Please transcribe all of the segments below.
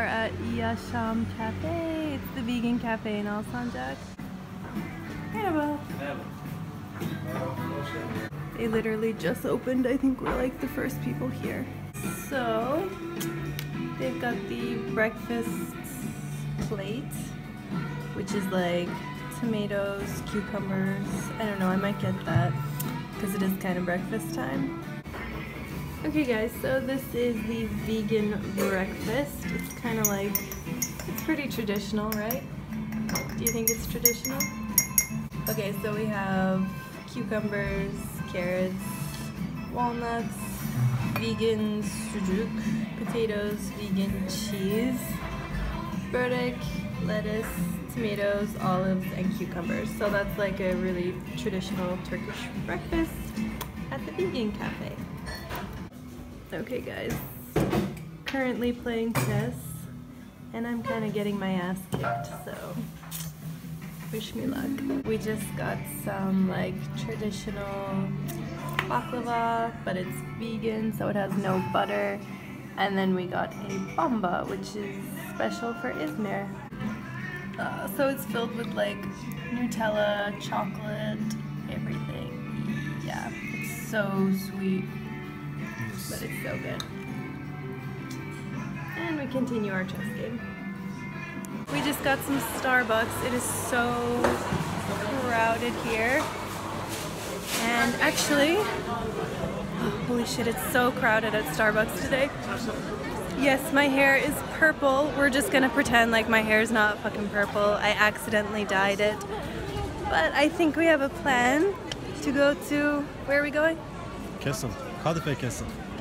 are at Yasham Cafe. It's the vegan cafe in Alsancak. Merhaba. They literally just opened. I think we're like the first people here. So they've got the breakfast plate, which is like tomatoes, cucumbers. I don't know, I might get that because it is kind of breakfast time. Okay guys, so this is the vegan breakfast. It's kind of like, it's pretty traditional, right? Do you think it's traditional? Okay, so we have cucumbers, carrots, walnuts, vegan sucuk, potatoes, vegan cheese, burdock, lettuce, tomatoes, olives, and cucumbers. So that's like a really traditional Turkish breakfast at the vegan cafe. Okay guys, currently playing chess and I'm kind of getting my ass kicked, so wish me luck. We just got some like traditional baklava, but it's vegan so it has no butter, and then we got a bomba, which is special for Izmir. So it's filled with like Nutella, chocolate, everything. Yeah, it's so sweet, but it's so good. And we continue our chess game. We just got some Starbucks. It is so crowded here. And actually, oh, holy shit, it's so crowded at Starbucks today. Yes, my hair is purple. We're just gonna pretend like my hair is not fucking purple. I accidentally dyed it. But I think we have a plan to go to, where are we going? Kesel.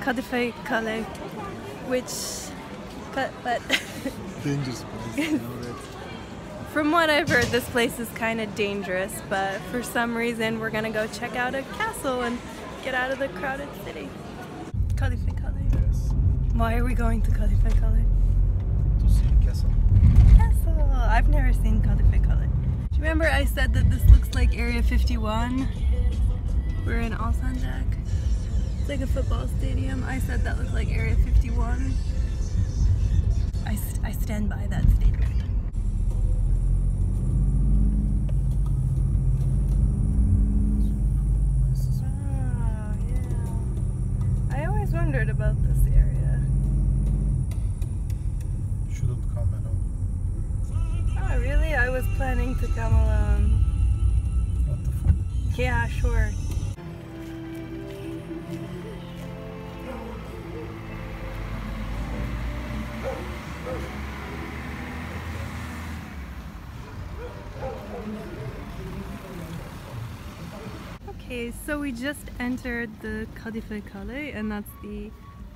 Kadıfekale, which, but dangerous place. From what I've heard, this place is kind of dangerous, but for some reason we're gonna go check out a castle and get out of the crowded city. Kadıfekale. Yes. Why are we going to Kadıfekale? To see the castle. Castle. I've never seen Kadıfekale. Do you remember I said that this looks like Area 51? We're in Alsancak. Like a football stadium. I said that looked like Area 51. I stand by that statement. Oh, yeah. I always wondered about this area. You shouldn't come alone. Oh, really? I was planning to come alone. What the fuck? Yeah, sure. Okay, so we just entered the Kadıfekale, and that's the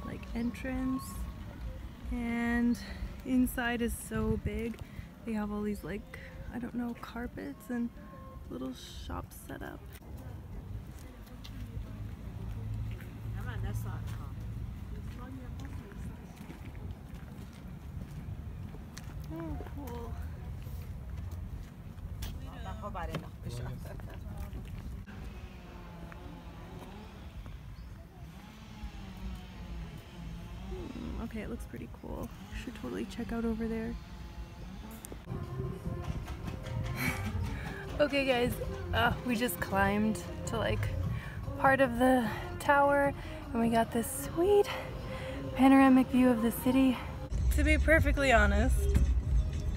like entrance, and inside is so big. They have all these like, I don't know, carpets and little shops set up. Oh, cool. Okay, it looks pretty cool. Should totally check out over there. Okay guys, we just climbed to like part of the tower and we got this sweet panoramic view of the city. To be perfectly honest,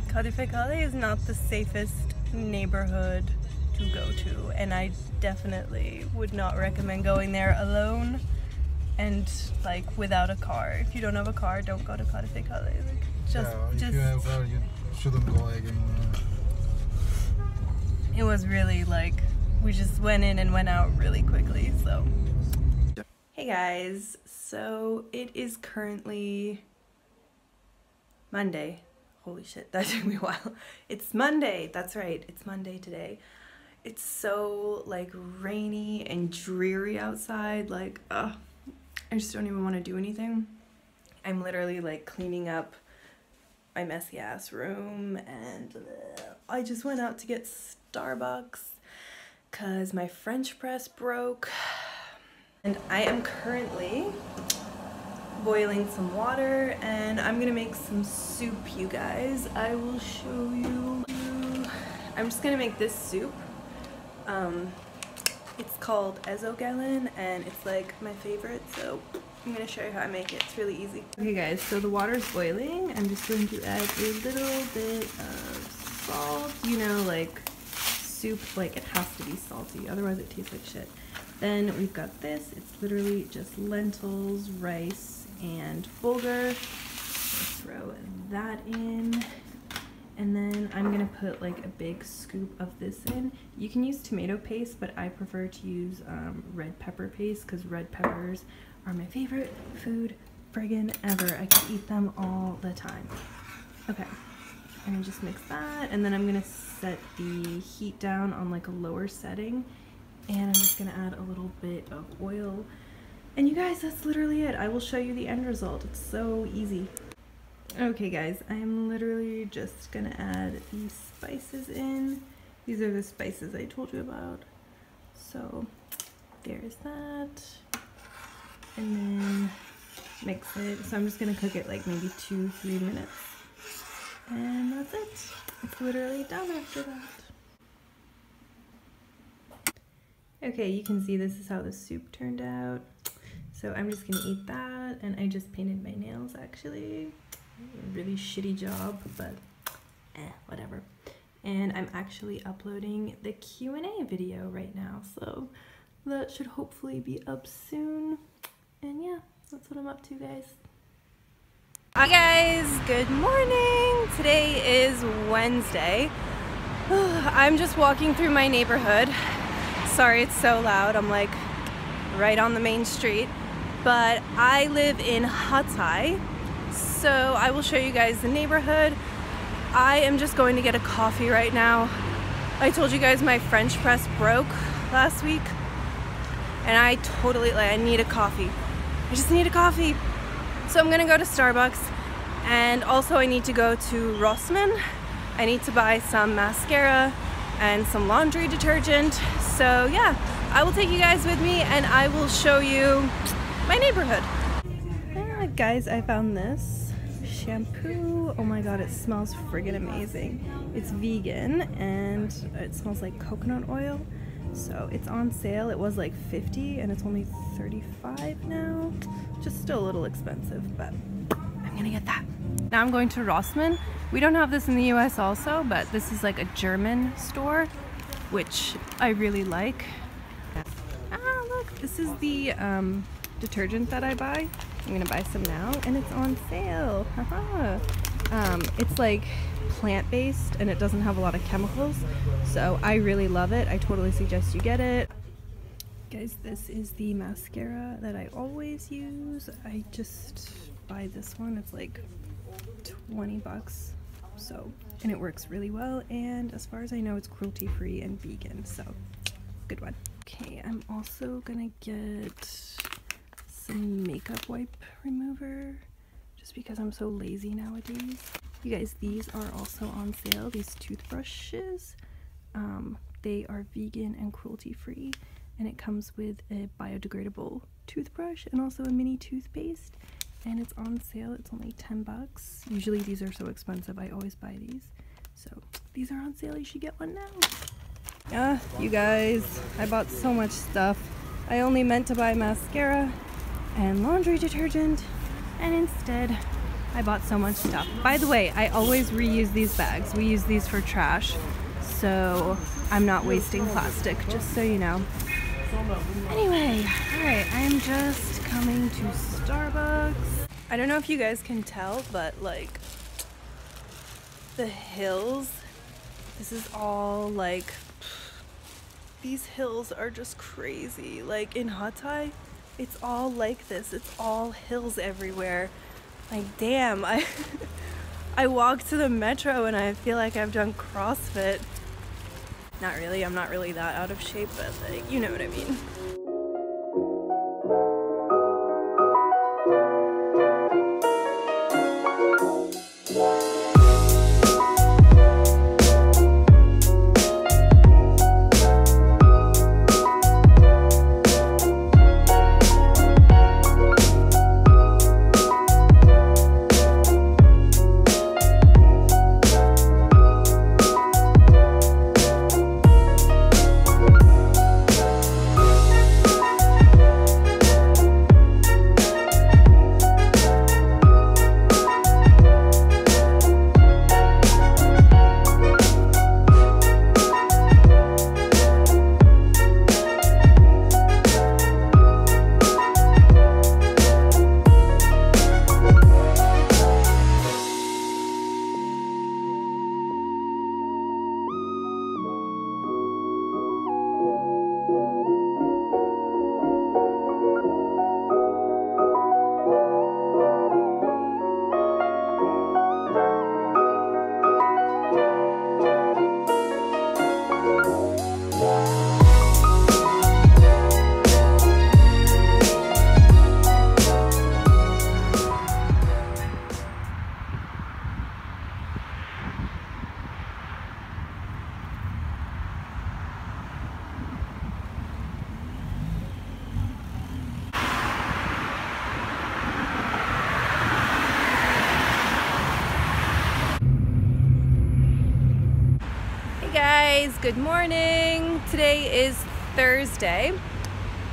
Kadıfekale is not the safest neighborhood to go to, and I definitely would not recommend going there alone and like without a car. If you don't have a car, don't go to Kadıfekale. Like, if you have a car, you shouldn't go again. It was really like, we just went in and went out really quickly, so. Hey guys, so it is currently Monday. Holy shit, that took me a while. It's Monday, that's right, it's Monday today. It's so like rainy and dreary outside, like ugh. I just don't even want to do anything. I'm literally like cleaning up my messy ass room, and I just went out to get Starbucks because my French press broke. And I am currently boiling some water, and I'm gonna make some soup, you guys. I will show you. I'm just gonna make this soup. It's called Ezogelin, and it's like my favorite, so I'm gonna show you how I make it. It's really easy. Okay guys, so the water's boiling. I'm just going to add a little bit of salt. You know, like soup, like it has to be salty, otherwise it tastes like shit. Then we've got this. It's literally just lentils, rice, and bulgur. Let's throw that in. And then I'm gonna put like a big scoop of this in. You can use tomato paste, but I prefer to use red pepper paste because red peppers are my favorite food friggin' ever. I could eat them all the time. Okay, and I just mix that. And then I'm gonna set the heat down on like a lower setting. And I'm just gonna add a little bit of oil. And you guys, that's literally it. I will show you the end result. It's so easy. Okay guys, I'm literally just gonna add these spices in. These are the spices I told you about. So there's that. And then mix it. So I'm just gonna cook it like maybe 2-3 minutes. And that's it. It's literally done after that. Okay, you can see this is how the soup turned out. So I'm just gonna eat that, and I just painted my nails actually. Really shitty job, but whatever. And I'm actually uploading the Q&A video right now, so that should hopefully be up soon. And yeah, that's what I'm up to, guys. Hi guys, good morning. Today is Wednesday. I'm just walking through my neighborhood. Sorry it's so loud, I'm like right on the main street, but I live in Hatay. So I will show you guys the neighborhood. I am just going to get a coffee right now. I told you guys my French press broke last week, and I totally, like, I need a coffee. I just need a coffee. So I'm gonna go to Starbucks, and also I need to go to Rossmann. I need to buy some mascara and some laundry detergent. So yeah, I will take you guys with me, and I will show you my neighborhood. Guys, I found this shampoo. Oh my god, it smells friggin' amazing. It's vegan and it smells like coconut oil. So it's on sale. It was like 50 and it's only 35 now. Just still a little expensive, but I'm gonna get that. Now I'm going to Rossmann. We don't have this in the US also, but this is like a German store, which I really like. Ah, look, this is the detergent that I buy. I'm gonna buy some now, and it's on sale. Haha. It's like plant-based and it doesn't have a lot of chemicals, so I really love it. I totally suggest you get it. Guys, this is the mascara that I always use. I just buy this one. It's like 20 bucks, so, and it works really well, and as far as I know, it's cruelty-free and vegan, so good one. Okay, I'm also gonna get some makeup wipe remover just because I'm so lazy nowadays. You guys, these are also on sale, these toothbrushes. They are vegan and cruelty free, and it comes with a biodegradable toothbrush and also a mini toothpaste, and it's on sale. It's only 10 bucks. Usually these are so expensive, I always buy these. So these are on sale, you should get one now. Yeah, you guys, I bought so much stuff. I only meant to buy mascara and laundry detergent, and instead I bought so much stuff. By the way, I always reuse these bags. We use these for trash, so I'm not wasting plastic, just so you know. Anyway, alright, I'm just coming to Starbucks. I don't know if you guys can tell, but like the hills, this is all like, these hills are just crazy. Like in Hatay, it's all like this. It's all hills everywhere. Like, damn, I walked to the metro and I feel like I've done CrossFit. Not really, I'm not really that out of shape, but like, you know what I mean. guys, good morning. Today is Thursday.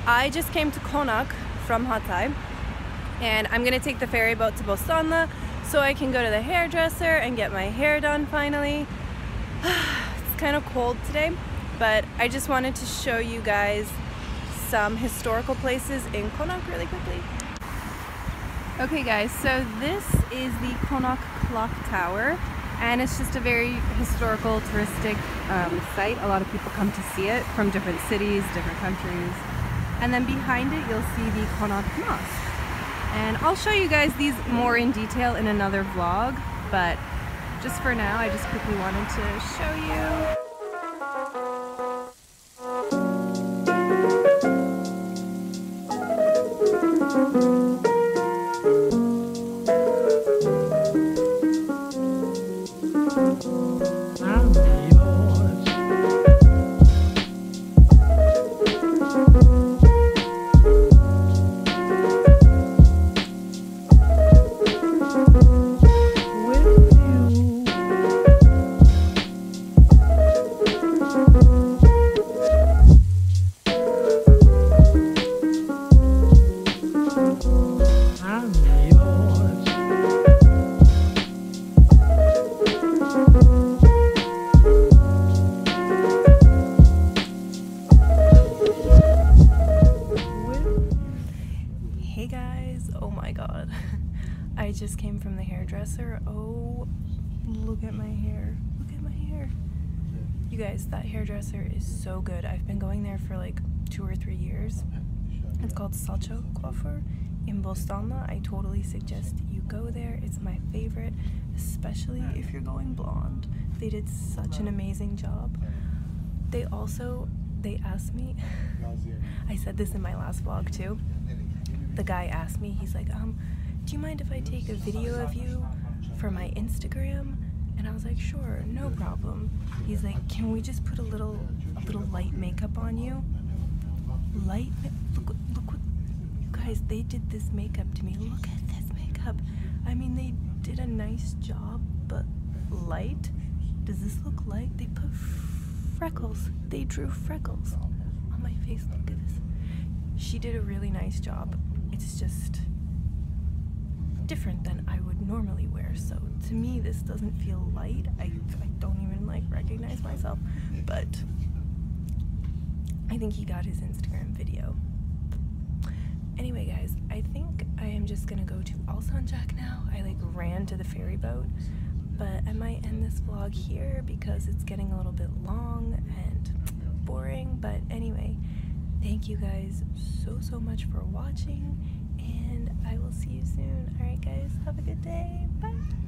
I just came to Konak from Hatay and I'm gonna take the ferry boat to Bostanlı so I can go to the hairdresser and get my hair done finally. It's kind of cold today, but I just wanted to show you guys some historical places in Konak really quickly. Okay guys, so this is the Konak clock tower and it's just a very historical touristic site. A lot of people come to see it from different cities, different countries. And then behind it you'll see the Konak mosque. And I'll show you guys these more in detail in another vlog, but just for now I just quickly wanted to show you. I just came from the hairdresser. Oh, look at my hair. Look at my hair. You guys, that hairdresser is so good. I've been going there for like 2 or 3 years. It's called Salcho Coiffure in Bostanlı. I totally suggest you go there. It's my favorite, especially if you're going blonde. They did such an amazing job. They asked me, I said this in my last vlog too. The guy asked me, he's like, do you mind if I take a video of you for my Instagram? And I was like, sure, no problem. He's like, can we just put a little light makeup on you? Light, look what, you guys, they did this makeup to me. Look at this makeup. I mean, they did a nice job, but light? Does this look light? They put freckles. They drew freckles on my face. Look at this. She did a really nice job. It's just different than I would normally wear, so to me this doesn't feel light. I don't even like recognize myself, but I think he got his Instagram video. Anyway guys, I think I am just gonna go to Alsancak now. I like ran to the ferry boat, but I might end this vlog here because it's getting a little bit long and boring. But anyway, thank you guys so much for watching, and I will see you soon. Alright guys, have a good day. Bye!